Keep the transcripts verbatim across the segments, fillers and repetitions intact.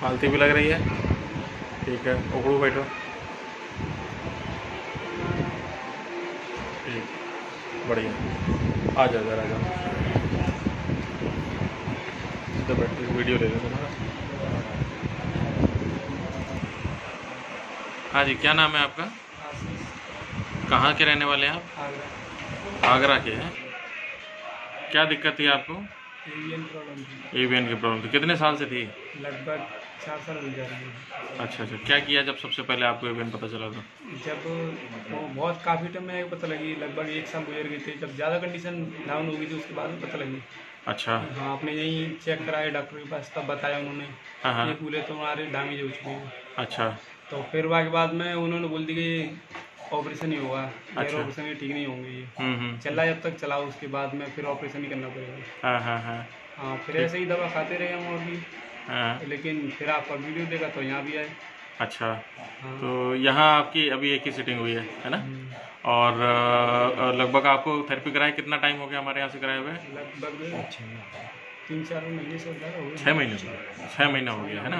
फालतू भी लग रही है। ठीक है, उखड़ू बैठो। ठीक, बढ़िया, आ जाओ जरा, आ जाओ सीधा बैठ, वीडियो ले लो तुम्हारा। हाँ जी, क्या नाम है आपका? कहाँ के रहने वाले हैं आप? आगरा के हैं। क्या दिक्कत थी आपको? एवीएन प्रॉब्लम थी। एवीएन की प्रॉब्लम थी। कितने साल से थी? लगभग चार साल हो जा रही है। अच्छा अच्छा, क्या किया जब सबसे पहले आपको एवीएन पता चला था? जब वो बहुत काफ़ी टाइम में पता लगी, लगभग एक साल गुजर गए थे, जब ज़्यादा कंडीशन डाउन हो गई थी उसके बाद में पता लगी। अच्छा। हाँ, आपने यही चेक कराया डॉक्टर के पास, तब बताया उन्होंने, बोले तो हमारे डैमेज हो चुके हैं। अच्छा। तो फिर वहाँ के बाद में उन्होंने बोल दी कि ऑपरेशन ही होगा, गैर ऑपरेशन ही ठीक नहीं होंगे ये, चला जब तक चलाओ उसके बाद में फिर ऑपरेशन ही करना पड़ेगा। हाँ हाँ, फिर ऐसे ही दवा खाते रहे हम और भी, लेकिन फिर आपका वीडियो देखा तो यहाँ भी आए। अच्छा। हाँ। तो यहाँ आपकी अभी एक ही सीटिंग हुई है, है ना? और लगभग आपको थेरेपी कराए कितना टाइम हो गया हमारे यहाँ से कराए हुए? लगभग तीन चार महीने से, छः महीने से, छः महीना हो गया, है ना?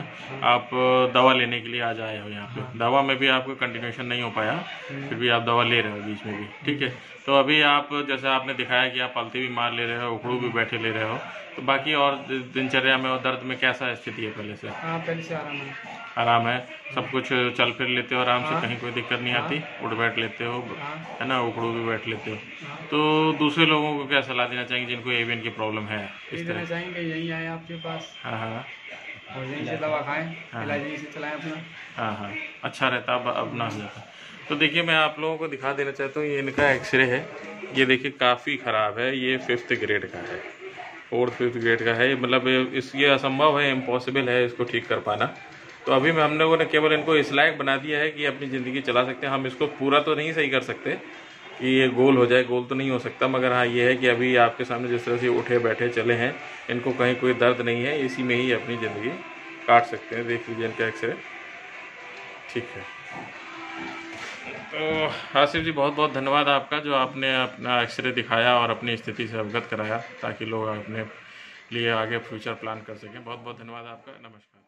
आप दवा लेने के लिए आज आए हो यहाँ पे। दवा में भी आपको कंटिन्यूशन नहीं हो पाया, फिर भी आप दवा ले रहे हो बीच में भी। ठीक है, तो अभी आप जैसे आपने दिखाया कि आप पलती भी मार ले रहे हो, उखड़ू भी बैठे ले रहे हो, तो बाकी और दिनचर्या में और दर्द में कैसा स्थिति है पहले से? हाँ, पहले से आराम है। आराम है, सब कुछ चल फिर लेते हो आराम से, कहीं कोई दिक्कत नहीं आती, उठ बैठ लेते हो, है ना, उखड़ू भी बैठ लेते हो। तो दूसरे लोगों को क्या सलाह देना चाहेंगे जिनको एवीएन की प्रॉब्लम है? इस तरह चाहेंगे यहीं आए आपके पास। हाँ हाँ, और यहीं से दवा खाएं, इलाज यहीं से चलाएं अपना। हाँ हाँ, अच्छा रहता अपना हो जाता। तो देखिए, मैं आप लोगों को दिखा देना चाहता हूँ, ये इनका एक्सरे है, ये देखिए काफ़ी ख़राब है, ये फिफ्थ ग्रेड का है, फोर्थ फिफ्थ ग्रेड का है, मतलब इस ये असंभव है, इम्पॉसिबल है इसको ठीक कर पाना। तो अभी हम लोगों ने केवल इनको इस लायक बना दिया है कि अपनी ज़िंदगी चला सकते हैं। हम इसको पूरा तो नहीं सही कर सकते कि ये गोल हो जाए, गोल तो नहीं हो सकता, मगर हाँ ये है कि अभी आपके सामने जिस तरह से उठे बैठे चले हैं, इनको कहीं कोई दर्द नहीं है, इसी में ही अपनी ज़िंदगी काट सकते हैं। देख लीजिए इनका एक्सरे। ठीक है, तो आशिफ जी बहुत बहुत धन्यवाद आपका, जो आपने अपना एक्सरे दिखाया और अपनी स्थिति से अवगत कराया, ताकि लोग अपने लिए आगे फ्यूचर प्लान कर सकें। बहुत बहुत धन्यवाद आपका, नमस्कार।